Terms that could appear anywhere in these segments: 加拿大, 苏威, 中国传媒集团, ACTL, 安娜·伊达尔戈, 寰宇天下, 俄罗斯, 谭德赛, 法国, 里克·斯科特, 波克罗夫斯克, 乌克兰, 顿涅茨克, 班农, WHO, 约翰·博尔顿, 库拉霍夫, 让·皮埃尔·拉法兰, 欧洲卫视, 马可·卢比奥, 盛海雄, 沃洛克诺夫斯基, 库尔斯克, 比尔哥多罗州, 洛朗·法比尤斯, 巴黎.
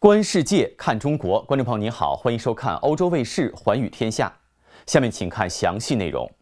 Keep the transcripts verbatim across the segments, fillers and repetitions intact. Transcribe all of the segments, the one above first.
观世界，看中国，观众朋友您好，欢迎收看欧洲卫视《寰宇天下》，下面请看详细内容。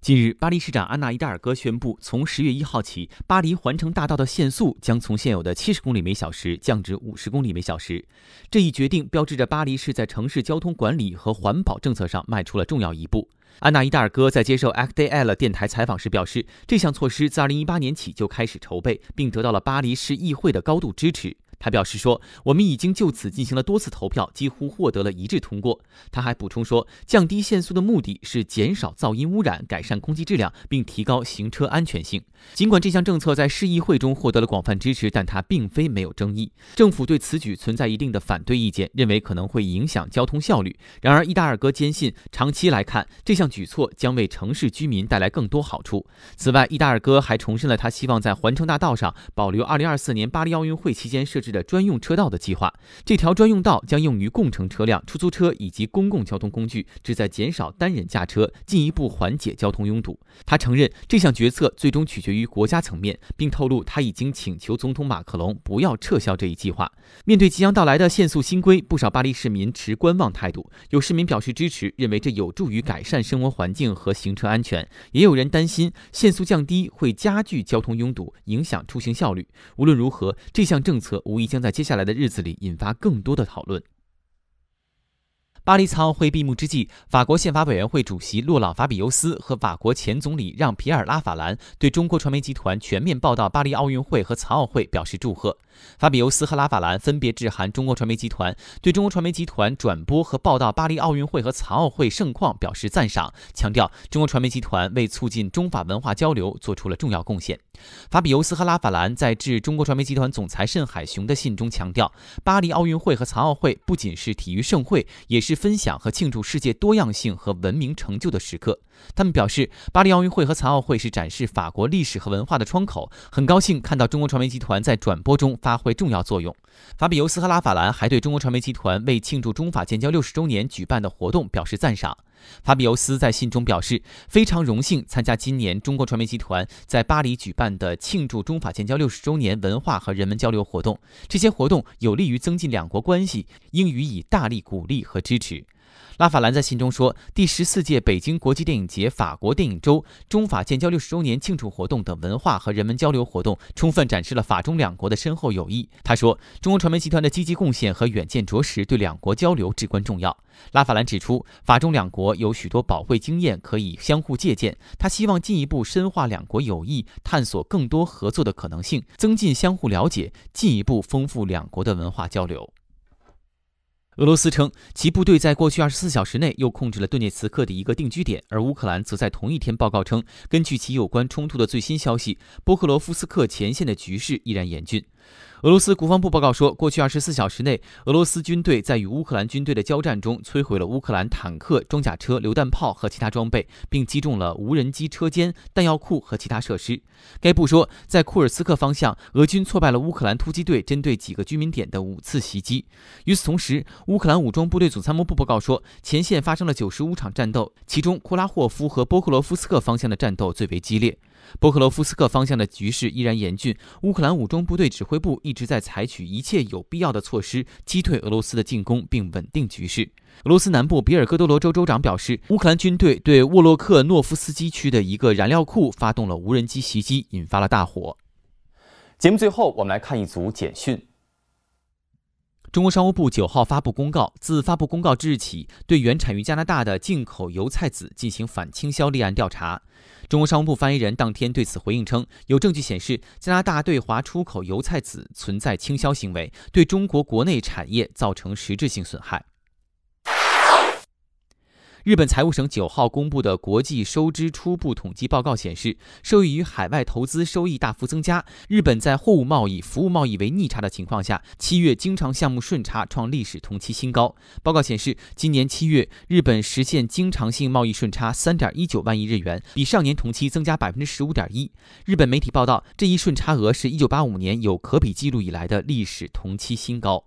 近日，巴黎市长安娜·伊达尔戈宣布，从十月一号起，巴黎环城大道的限速将从现有的七十公里每小时降至五十公里每小时。这一决定标志着巴黎市在城市交通管理和环保政策上迈出了重要一步。 安娜·伊达尔戈在接受 A C T L 电台采访时表示，这项措施自二零一八年起就开始筹备，并得到了巴黎市议会的高度支持。他表示说：“我们已经就此进行了多次投票，几乎获得了一致通过。”他还补充说，降低限速的目的是减少噪音污染、改善空气质量，并提高行车安全性。尽管这项政策在市议会中获得了广泛支持，但它并非没有争议。政府对此举存在一定的反对意见，认为可能会影响交通效率。然而，伊达尔戈坚信，长期来看，这项举措将为城市居民带来更多好处。此外，伊达尔戈还重申了他希望在环城大道上保留二零二四年巴黎奥运会期间设置 的专用车道的计划，这条专用道将用于共乘车辆、出租车以及公共交通工具，旨在减少单人驾车，进一步缓解交通拥堵。他承认这项决策最终取决于国家层面，并透露他已经请求总统马克龙不要撤销这一计划。面对即将到来的限速新规，不少巴黎市民持观望态度。有市民表示支持，认为这有助于改善生活环境和行车安全；也有人担心限速降低会加剧交通拥堵，影响出行效率。无论如何，这项政策无疑 将在接下来的日子里引发更多的讨论。巴黎残奥会闭幕之际，法国宪法委员会主席洛朗·法比尤斯和法国前总理让·皮埃尔·拉法兰对中国传媒集团全面报道巴黎奥运会和残奥会表示祝贺。法比尤斯和拉法兰分别致函中国传媒集团，对中国传媒集团转播和报道巴黎奥运会和残奥会盛况表示赞赏，强调中国传媒集团为促进中法文化交流做出了重要贡献。 法比尤斯和拉法兰在致中国传媒集团总裁盛海雄的信中强调，巴黎奥运会和残奥会不仅是体育盛会，也是分享和庆祝世界多样性和文明成就的时刻。他们表示，巴黎奥运会和残奥会是展示法国历史和文化的窗口，很高兴看到中国传媒集团在转播中发挥重要作用。法比尤斯和拉法兰还对中国传媒集团为庆祝中法建交六十周年举办的活动表示赞赏。 法比尤斯在信中表示，非常荣幸参加今年中国传媒集团在巴黎举办的庆祝中法建交六十周年文化和人文交流活动。这些活动有利于增进两国关系，应予以大力鼓励和支持。 拉法兰在信中说，第十四届北京国际电影节、法国电影周、中法建交六十周年庆祝活动等文化和人文交流活动，充分展示了法中两国的深厚友谊。他说，中国传媒集团的积极贡献和远见着实对两国交流至关重要。拉法兰指出，法中两国有许多宝贵经验可以相互借鉴。他希望进一步深化两国友谊，探索更多合作的可能性，增进相互了解，进一步丰富两国的文化交流。 俄罗斯称，其部队在过去二十四小时内又控制了顿涅茨克的一个定居点，而乌克兰则在同一天报告称，根据其有关冲突的最新消息，波克罗夫斯克前线的局势依然严峻。 俄罗斯国防部报告说，过去二十四小时内，俄罗斯军队在与乌克兰军队的交战中摧毁了乌克兰坦克、装甲车、榴弹炮和其他装备，并击中了无人机车间、弹药库和其他设施。该部说，在库尔斯克方向，俄军挫败了乌克兰突击队针对几个居民点的五次袭击。与此同时，乌克兰武装部队总参谋部报告说，前线发生了九十五场战斗，其中库拉霍夫和波克罗夫斯克方向的战斗最为激烈。 波克罗夫斯克方向的局势依然严峻，乌克兰武装部队指挥部一直在采取一切有必要的措施，击退俄罗斯的进攻并稳定局势。俄罗斯南部比尔哥多罗州州长表示，乌克兰军队对沃洛克诺夫斯基区的一个燃料库发动了无人机袭击，引发了大火。节目最后，我们来看一组简讯。 中国商务部九号发布公告，自发布公告之日起，对原产于加拿大的进口油菜籽进行反倾销立案调查。中国商务部发言人当天对此回应称，有证据显示加拿大对华出口油菜籽存在倾销行为，对中国国内产业造成实质性损害。 日本财务省九号公布的国际收支初步统计报告显示，受益于海外投资收益大幅增加，日本在货物贸易、服务贸易为逆差的情况下，七月经常项目顺差创历史同期新高。报告显示，今年七月日本实现经常性贸易顺差 三点一九万亿日元，比上年同期增加 百分之十五点一。日本媒体报道，这一顺差额是一九八五年有可比记录以来的历史同期新高。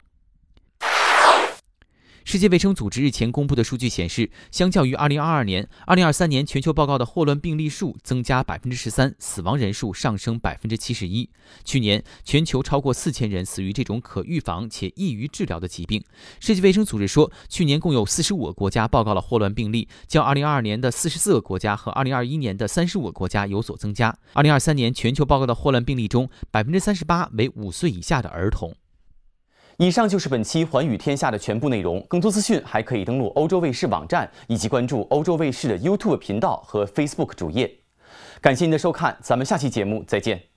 世界卫生组织日前公布的数据显示，相较于二零二二年、二零二三年全球报告的霍乱病例数增加 百分之十三， 死亡人数上升 百分之七十一。去年，全球超过 四千 人死于这种可预防且易于治疗的疾病。世界卫生组织说，去年共有四十五个国家报告了霍乱病例，较二零二二年的四十四个国家和二零二一年的三十五个国家有所增加。二零二三年全球报告的霍乱病例中， 百分之三十八 为五岁以下的儿童。 以上就是本期《寰宇天下》的全部内容。更多资讯还可以登录欧洲卫视网站，以及关注欧洲卫视的 YouTube 频道和 Facebook 主页。感谢您的收看，咱们下期节目再见。